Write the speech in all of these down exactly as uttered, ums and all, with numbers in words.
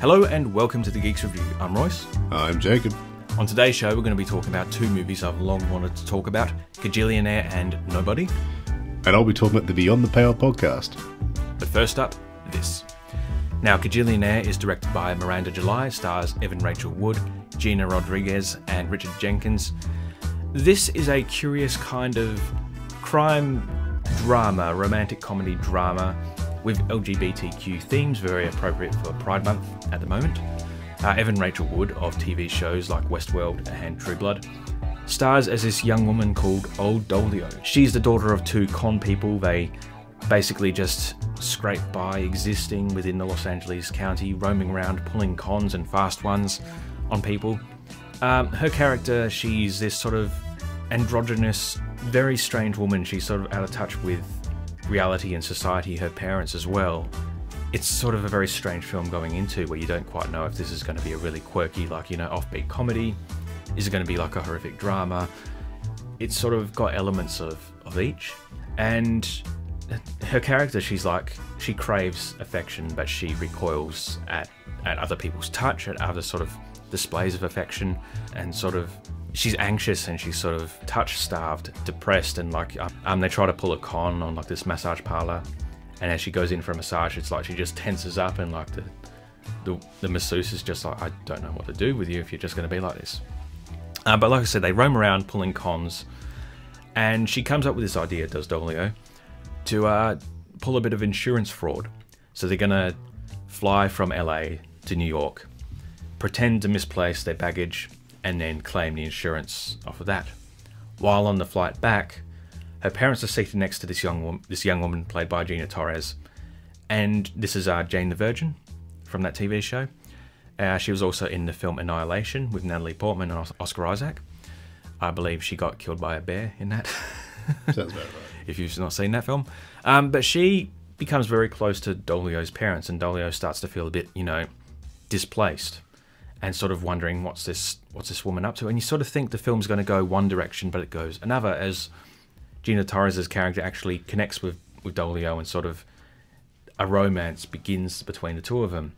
Hello and welcome to The Geeks Review. I'm Royce. I'm Jacob. On today's show, we're going to be talking about two movies I've long wanted to talk about, Kajillionaire and Nobody. And I'll be talking about the Beyond the Pale podcast. But first up, this. Now, Kajillionaire is directed by Miranda July, stars Evan Rachel Wood, Gina Rodriguez, and Richard Jenkins. This is a curious kind of crime drama, romantic comedy drama, with L G B T Q themes, very appropriate for Pride Month at the moment. Uh, Evan Rachel Wood, of T V shows like Westworld and True Blood, stars as this young woman called Old Dolio. She's the daughter of two con people. They basically just scrape by existing within the Los Angeles County, roaming around pulling cons and fast ones on people. Um, her character, she's this sort of androgynous, very strange woman. She's sort of out of touch with reality and society, her parents as well. It's sort of a very strange film going into, where you don't quite know if this is going to be a really quirky, like, you know, offbeat comedy. Is it going to be like a horrific drama? It's sort of got elements of, of each. And her character, she's like, she craves affection, but she recoils at, at other people's touch, at other sort of displays of affection, and sort of she's anxious and she's sort of touch-starved, depressed, and like um, they try to pull a con on like this massage parlor, and as she goes in for a massage, it's like she just tenses up, and like the the, the masseuse is just like, I don't know what to do with you if you're just going to be like this. Uh, but like I said, they roam around pulling cons, and she comes up with this idea, does Dolio, to uh, pull a bit of insurance fraud. So they're going to fly from L A to New York, pretend to misplace their baggage, and then claim the insurance off of that. While on the flight back, her parents are seated next to this young this young woman played by Gina Torres, and this is uh, Jane the Virgin from that T V show. Uh, she was also in the film Annihilation with Natalie Portman and Oscar Isaac. I believe she got killed by a bear in that. Sounds about right. If you've not seen that film. Um, but she becomes very close to Dolio's parents, and Dolio starts to feel a bit, you know, displaced, and sort of wondering what's this what's this woman up to. And you sort of think the film's going to go one direction, but it goes another, as Gina Torres's character actually connects with, with Dolio, and sort of a romance begins between the two of them.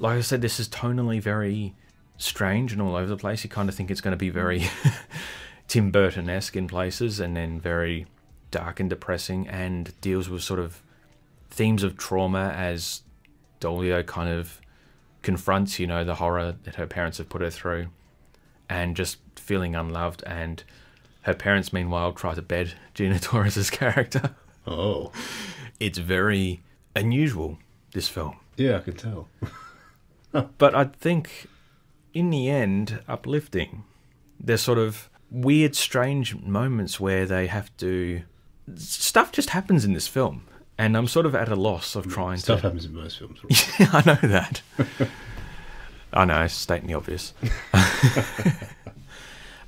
Like I said, this is tonally very strange and all over the place. You kind of think it's going to be very Tim Burton-esque in places, and then very dark and depressing, and deals with sort of themes of trauma as Dolio kind of confronts, you know, the horror that her parents have put her through, and just feeling unloved. And her parents, meanwhile, try to bed Gina Torres's character. Oh. It's very unusual, this film. Yeah, I can tell. But I think, in the end, uplifting. There's sort of weird, strange moments where they have to... Stuff just happens in this film. And I'm sort of at a loss of trying Stuff to... Stuff happens in most films. Right? Yeah, I know that. I know, stating the obvious.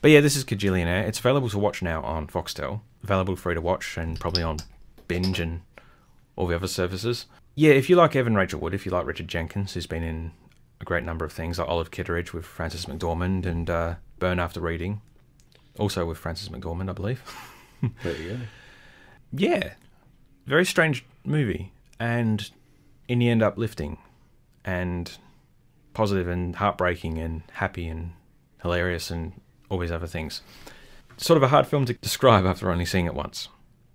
But yeah, this is Kajillionaire. It's available to watch now on Foxtel. Available free to watch, and probably on Binge and all the other services. Yeah, if you like Evan Rachel Wood, if you like Richard Jenkins, who's been in a great number of things, like Olive Kitteridge with Frances McDormand, and uh, Burn After Reading, also with Frances McDormand, I believe. There you go. Yeah. Very strange movie, and in the end uplifting, and positive, and heartbreaking, and happy, and hilarious, and all these other things. Sort of a hard film to describe after only seeing it once.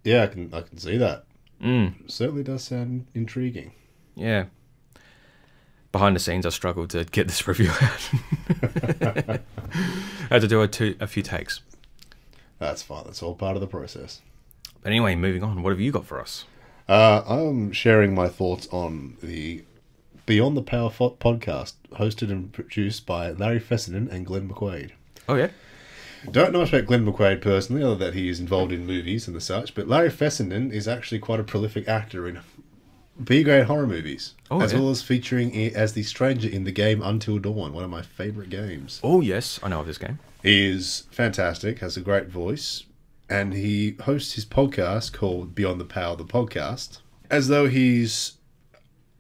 Yeah, I can I can see that. Mm. It certainly does sound intriguing. Yeah. Behind the scenes, I struggled to get this review out. I had to do a, two, a few takes. That's fine. That's all part of the process. Anyway, moving on, what have you got for us? Uh, I'm sharing my thoughts on the Beyond the Pale podcast, hosted and produced by Larry Fessenden and Glenn McQuaid. Oh, yeah? Don't know much about Glenn McQuaid personally, other than that he is involved in movies and the such, but Larry Fessenden is actually quite a prolific actor in B-grade horror movies, oh, as yeah. well as featuring as the stranger in the game Until Dawn, one of my favourite games. Oh, yes, I know of this game. He is fantastic, has a great voice, and he hosts his podcast called Beyond the Pale, the podcast, as though he's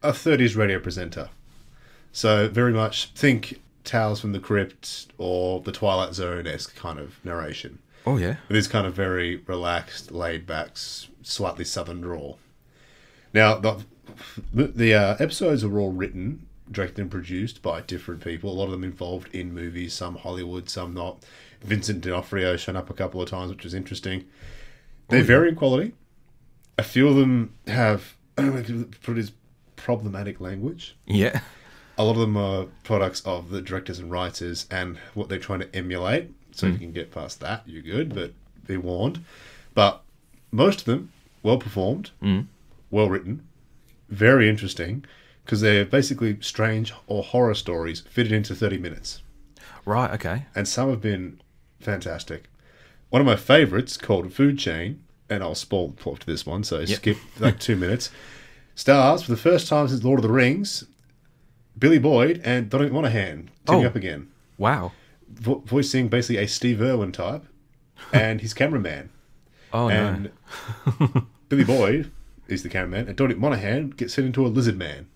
a thirties radio presenter. So very much think Tales from the Crypt or The Twilight Zone-esque kind of narration. Oh, yeah. With this kind of very relaxed, laid-back, slightly southern drawl. Now, the, the uh, episodes are all written directed and produced by different people, a lot of them involved in movies, some Hollywood, some not. Vincent D'Onofrio shown up a couple of times, which was interesting. They vary in quality. A few of them have, I don't know if you put it as problematic language. Yeah. A lot of them are products of the directors and writers and what they're trying to emulate. So mm. if you can get past that, you're good, but be warned. But most of them, well performed, mm. well written, very interesting, because they're basically strange or horror stories fitted into thirty minutes. Right, okay. And some have been fantastic. One of my favourites, called Food Chain, and I'll spoil the plot to this one, so yep. skip like two minutes, stars, for the first time since Lord of the Rings, Billy Boyd and Donnie Monahan teaming oh, up again. Wow. Vo- voicing basically a Steve Irwin type and his cameraman. Oh, and no. Billy Boyd is the cameraman, and Donnie Monahan gets turned into a lizard man.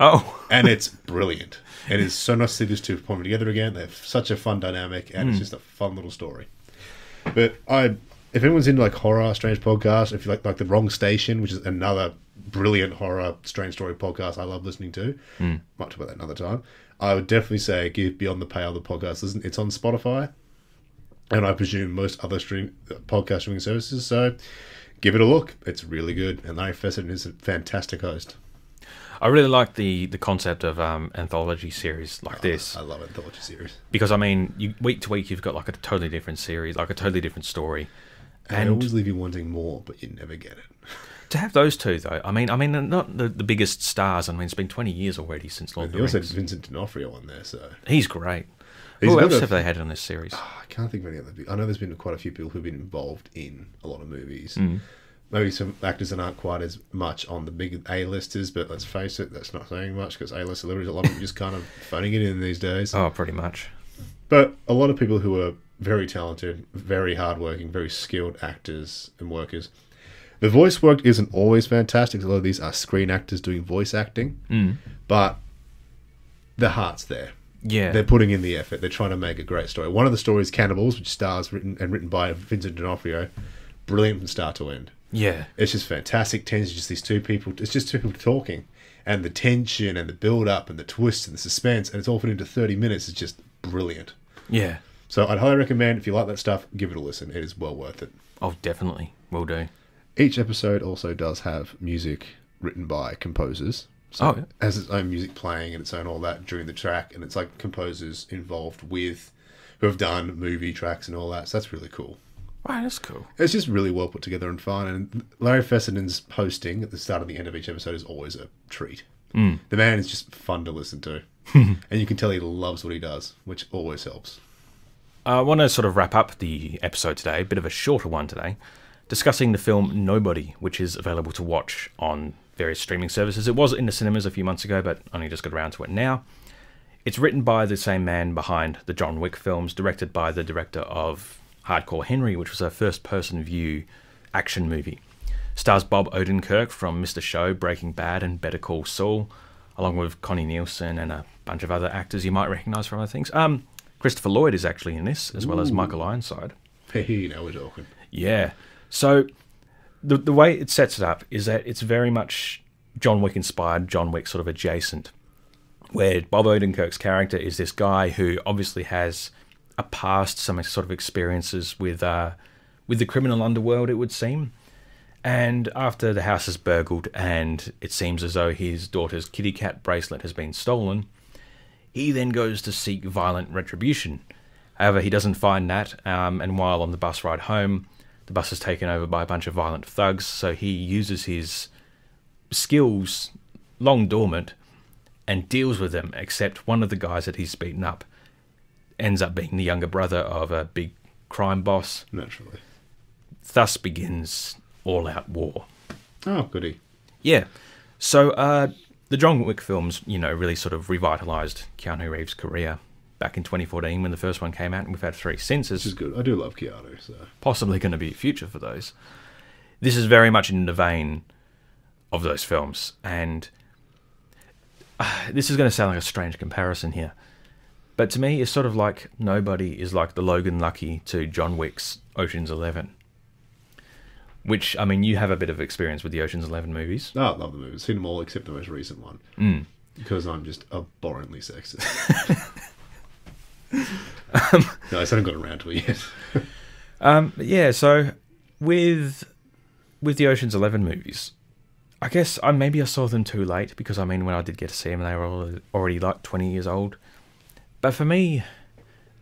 Oh. And it's brilliant. It is so nice to see these two performing together again. They have such a fun dynamic, and mm. it's just a fun little story. But I, if anyone's into like horror, strange podcasts, if you like like The Wrong Station, which is another brilliant horror, strange story podcast I love listening to, mm. might talk about that another time, I would definitely say give Beyond the Pale the podcast. Listen, it's on Spotify, and I presume most other stream podcast streaming services, so give it a look. It's really good, and Larry Fessenden is a fantastic host. I really like the, the concept of um, anthology series like oh, this. I love anthology series. Because, I mean, you, week to week, you've got like a totally different series, like a totally different story. And, and it always leave you wanting more, but you never get it. To have those two, though, I mean, I mean, they're not the, the biggest stars. I mean, it's been twenty years already since Lord of the Rings. They also had Vincent D'Onofrio on there, so... He's great. He's Who else have they had on this series? Oh, I can't think of any other people. I know there's been quite a few people who've been involved in a lot of movies. Mm. Maybe some actors that aren't quite as much on the big A-listers, but let's face it, that's not saying much because A-list celebrities, a lot of them just kind of phoning it in these days. Oh, pretty much. But a lot of people who are very talented, very hardworking, very skilled actors and workers. The voice work isn't always fantastic. A lot of these are screen actors doing voice acting, mm. but the heart's there. Yeah, they're putting in the effort. They're trying to make a great story. One of the stories, Cannibals, which stars written and written by Vincent D'Onofrio, brilliant from start to end. Yeah. It's just fantastic tension, just these two people, it's just two people talking, and the tension and the build-up and the twists and the suspense, and it's all put into thirty minutes, is just brilliant. Yeah. So I'd highly recommend, if you like that stuff, give it a listen. It is well worth it. Oh, definitely. Will do. Each episode also does have music written by composers. So oh, yeah. it has its own music playing and its own all that during the track, and it's like composers involved with, who have done movie tracks and all that, so that's really cool. Wow, that's cool. It's just really well put together and fun. And Larry Fessenden's hosting at the start and the end of each episode is always a treat. Mm. The man is just fun to listen to. And you can tell he loves what he does, which always helps. I want to sort of wrap up the episode today, a bit of a shorter one today, discussing the film Nobody, which is available to watch on various streaming services. It was in the cinemas a few months ago, but only just got around to it now. It's written by the same man behind the John Wick films, directed by the director of Hardcore Henry, which was a first-person view action movie. Stars Bob Odenkirk from Mister Show, Breaking Bad, and Better Call Saul, along with Connie Nielsen and a bunch of other actors you might recognise from other things. Um, Christopher Lloyd is actually in this, as Ooh. well as Michael Ironside. Hey, now we're talking. Yeah. So the the way it sets it up is that it's very much John Wick-inspired, John Wick sort of adjacent, where Bob Odenkirk's character is this guy who obviously has a past, some sort of experiences with uh, with the criminal underworld, it would seem. And after the house is burgled and it seems as though his daughter's kitty cat bracelet has been stolen, he then goes to seek violent retribution. However, he doesn't find that, um, and while on the bus ride home, the bus is taken over by a bunch of violent thugs, so he uses his skills, long dormant, and deals with them, except one of the guys that he's beaten up ends up being the younger brother of a big crime boss. Naturally. Thus begins all-out war. Oh, goody. Yeah. So uh, the John Wick films, you know, really sort of revitalised Keanu Reeves' career back in twenty fourteen when the first one came out, and we've had three since. Which is good. I do love Keanu, so... Possibly going to be a future for those. This is very much in the vein of those films, and uh, this is going to sound like a strange comparison here, but to me, it's sort of like Nobody is like the Logan Lucky to John Wick's Ocean's Eleven. Which, I mean, you have a bit of experience with the Ocean's Eleven movies. Oh, I love the movies. I've seen them all except the most recent one. Mm. Because I'm just abhorrently sexist. um, no, I just haven't got around to it yet. um, yeah, so with with the Ocean's Eleven movies, I guess I maybe I saw them too late, because I mean when I did get to see them, they were already like twenty years old. But for me,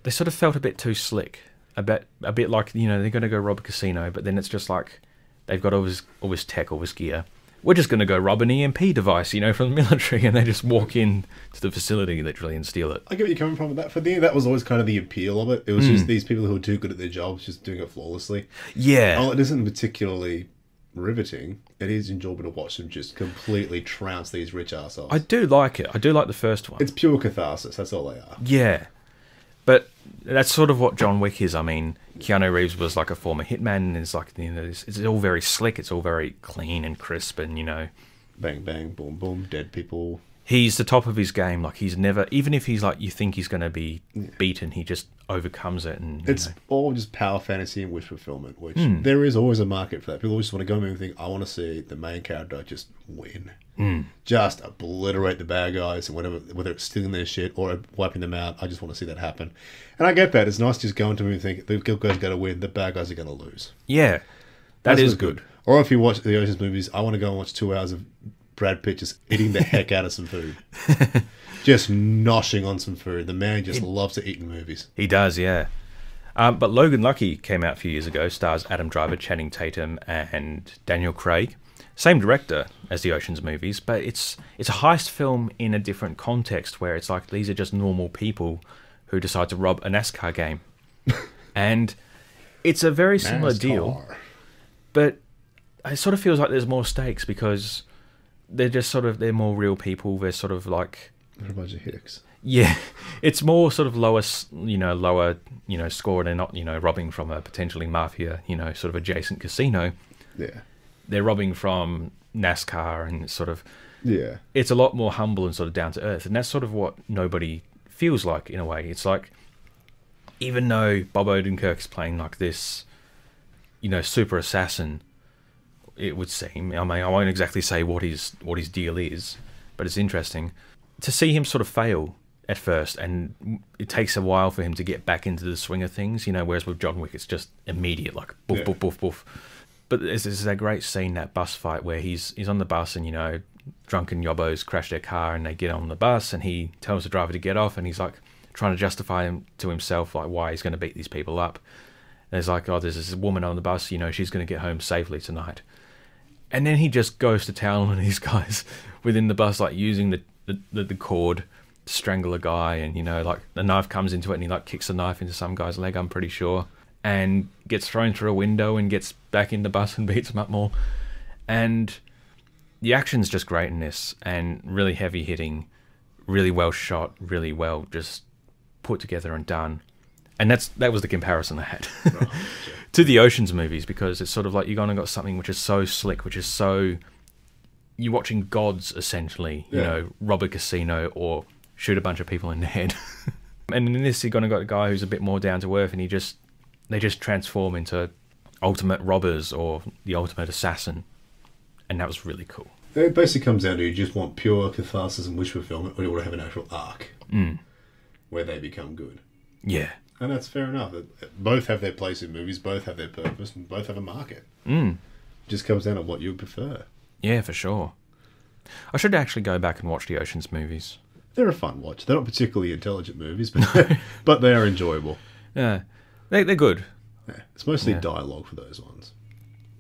they sort of felt a bit too slick. A bit, a bit like, you know, they're going to go rob a casino, but then it's just like they've got all this, all this tech, all this gear. We're just going to go rob an E M P device, you know, from the military, and they just walk in to the facility literally and steal it. I get what you're coming from with that. For me, that was always kind of the appeal of it. It was mm. just these people who are too good at their jobs, just doing it flawlessly. Yeah. While it isn't particularly riveting, it is enjoyable to watch them just completely trounce these rich arseholes. I do like it. I do like the first one. It's pure catharsis. That's all they are. Yeah. But that's sort of what John Wick is. I mean, Keanu Reeves was like a former hitman, and it's like, you know, it's, it's all very slick, it's all very clean and crisp, and you know, bang bang, boom boom, dead people. He's the top of his game. Like he's never, even if he's like you think he's going to be yeah. beaten, he just overcomes it. And it's know. all just power fantasy and wish fulfillment, which mm. there is always a market for that. People always just want to go in and think, I want to see the main character just win, mm. just obliterate the bad guys, and whatever, whether it's stealing their shit or wiping them out. I just want to see that happen, and I get that. It's nice to just go into them and think the good guys are going to win, the bad guys are going to lose. Yeah, that That's is good. good. Or if you watch the Ocean's movies, I want to go and watch two hours of Brad Pitt just eating the heck out of some food. Just noshing on some food. The man just he, loves to eat in movies. He does, yeah. Um, but Logan Lucky came out a few years ago, stars Adam Driver, Channing Tatum, and Daniel Craig. Same director as the Ocean's movies, but it's, it's a heist film in a different context where it's like these are just normal people who decide to rob a NASCAR game. And it's a very similar NASCAR. deal, but it sort of feels like there's more stakes because... They're just sort of, they're more real people. They're sort of like... They're a bunch of hicks. Yeah. It's more sort of lower, you know, lower, you know, score. They're not, you know, robbing from a potentially mafia, you know, sort of adjacent casino. Yeah. They're robbing from NASCAR and it's sort of... Yeah. It's a lot more humble and sort of down to earth. And that's sort of what Nobody feels like in a way. It's like, even though Bob Odenkirk is playing like this, you know, super assassin... It would seem. I mean, I won't exactly say what his what his deal is, but it's interesting to see him sort of fail at first, and it takes a while for him to get back into the swing of things. You know, whereas with John Wick, it's just immediate, like boof, yeah. boof, boof, boof. But there's, there's that great scene, that bus fight where he's he's on the bus, and you know, drunken yobbos crash their car, and they get on the bus, and he tells the driver to get off, and he's like trying to justify him to himself, like why he's going to beat these people up. And it's like, oh, there's this woman on the bus, you know, she's going to get home safely tonight. And then he just goes to town on these guys within the bus, like using the, the, the cord to strangle a guy. And, you know, like the knife comes into it and he like kicks the knife into some guy's leg, I'm pretty sure. And gets thrown through a window and gets back in the bus and beats him up more. And the action's just great in this and really heavy hitting, really well shot, really well just put together and done. And that's that was the comparison I had to the Ocean's movies, because it's sort of like you've gone and got something which is so slick, which is so... You're watching gods, essentially, you yeah. know, rob a casino or shoot a bunch of people in the head. And in this, you've gone and got a guy who's a bit more down to earth, and he just they just transform into ultimate robbers or the ultimate assassin. And that was really cool. It basically comes down to you just want pure catharsis and wish fulfillment, or you want to have an actual arc mm. where they become good. Yeah. And that's fair enough. Both have their place in movies, both have their purpose, and both have a market. Mm. It just comes down to what you prefer. Yeah, for sure. I should actually go back and watch the Ocean's movies. They're a fun watch. They're not particularly intelligent movies, but but they are enjoyable. Yeah, they, they're good. Yeah. It's mostly yeah. dialogue for those ones.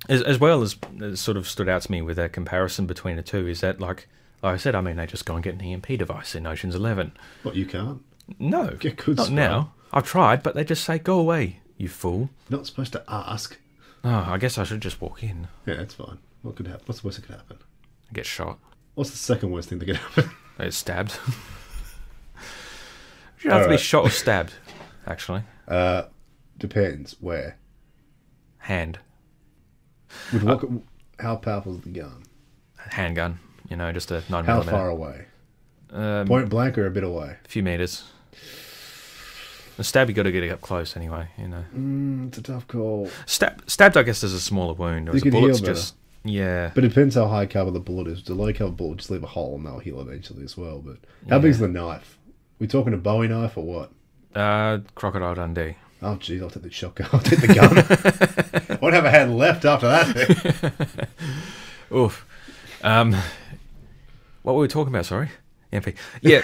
As, as well as, as sort of stood out to me with that comparison between the two is that, like, like I said, I mean, they just go and get an E M P device in Ocean's Eleven. What, you can't? No, get good not spot. now. I've tried, but they just say, go away, you fool. You're not supposed to ask. Oh, I guess I should just walk in. Yeah, that's fine. What could happen? What's the worst that could happen? I get shot. What's the second worst thing that could happen? I get stabbed. Should have right. to be shot or stabbed, actually. Uh, depends. Where? Hand. With what, uh, how powerful is the gun? Handgun. You know, just a nine millimeter. How far away? Um, Point blank or a bit away? A few metres. A stab, you got to get it up close anyway, you know. Mm, it's a tough call. Stab, stabbed, I guess, is a smaller wound. Whereas a bullet's just Yeah. But it depends how high caliber the bullet is. The low caliber bullet, just leave a hole and they'll heal eventually as well. But how yeah. big's the knife? We talking a Bowie knife or what? Uh, Crocodile Dundee. Oh, geez, I'll take the shotgun. I'll take the gun. What have I had left after that? Oof. Um, what were we talking about? Sorry. M P. Yeah.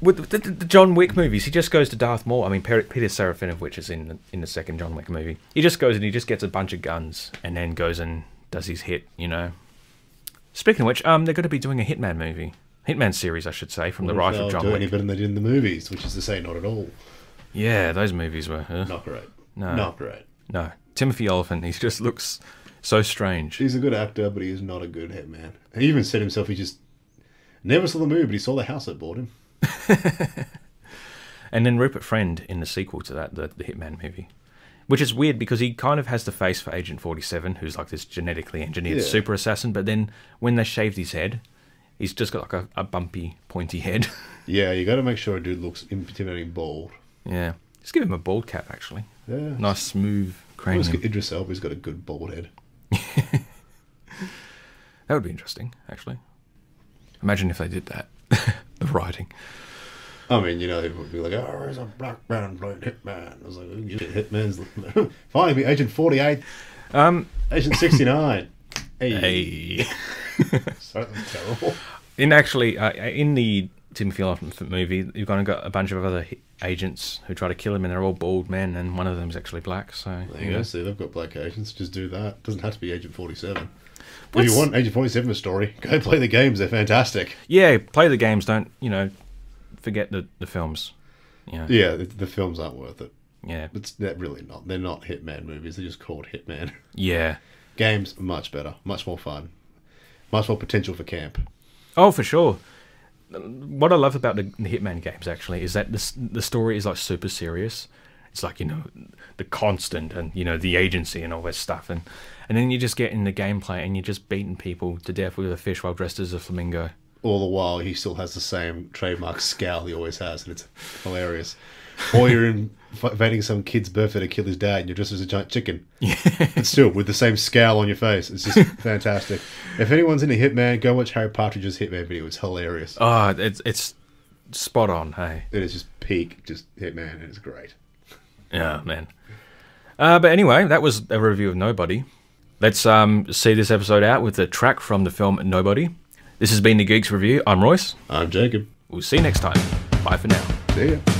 With the, the, the John Wick movies, he just goes to Darth Maul. I mean, Peter Serafinov, which is in the, in the second John Wick movie, he just goes and he just gets a bunch of guns and then goes and does his hit, you know. Speaking of which, um, they're going to be doing a Hitman movie. Hitman series, I should say, from well, the rise of John Wick. Any better than they did in the movies, which is to say not at all. Yeah, those movies were... Uh, not great. No. Not great. No. Timothy Olyphant, he just looks so strange. He's a good actor, but he is not a good hitman. He even said himself he just never saw the movie, but he saw the house that bought him. And then Rupert Friend in the sequel to that, the, the Hitman movie. Which is weird because he kind of has the face for Agent forty-seven, who's like this genetically engineered yeah. super assassin, but then when they shaved his head... He's just got like a, a bumpy, pointy head. Yeah, you got to make sure a dude looks intimidating bald. Yeah. Just give him a bald cap, actually. Yeah. Nice, smooth cranium. Idris Elba's got a good bald head. That would be interesting, actually. Imagine if they did that. The writing. I mean, you know, people would be like, oh, there's a black man playing Hitman. I was like, oh, you Hitman's... Finally, be Agent forty-eight. Um, Agent sixty-nine. Hey. Hey. So terrible. In actually, uh, in the Timothy Olyphant movie, you've kind of got a bunch of other agents who try to kill him, and they're all bald men, and one of them's actually black. So there you go. See, they've got black agents. Just do that. Doesn't have to be Agent forty-seven. What's... If you want Agent forty-seven story, go play the games. They're fantastic. Yeah, play the games. Don't you know? Forget the the films. You know? Yeah, the, the films aren't worth it. Yeah, it's they're really not. They're not Hitman movies. They're just called Hitman. Yeah. Games, much better, much more fun, much more potential for camp. Oh, for sure. What I love about the Hitman games, actually, is that the, the story is, like, super serious. It's like, you know, the constant and, you know, the agency and all that stuff. And, and then you just get in the gameplay and you're just beating people to death with a fish while dressed as a flamingo. All the while, he still has the same trademark scowl he always has, and it's hilarious. Or you're invading some kid's birthday to kill his dad and you're dressed as a giant chicken. Yeah. And still, with the same scowl on your face. It's just fantastic. If anyone's into Hitman, go watch Harry Partridge's Hitman video. It's hilarious. Oh, it's, it's spot on, hey. It is just peak, just Hitman, and it's great. Yeah, man. Uh, but anyway, that was a review of Nobody. Let's um, see this episode out with the track from the film Nobody. This has been The Geeks Review. I'm Royce. I'm Jacob. We'll see you next time. Bye for now. See ya.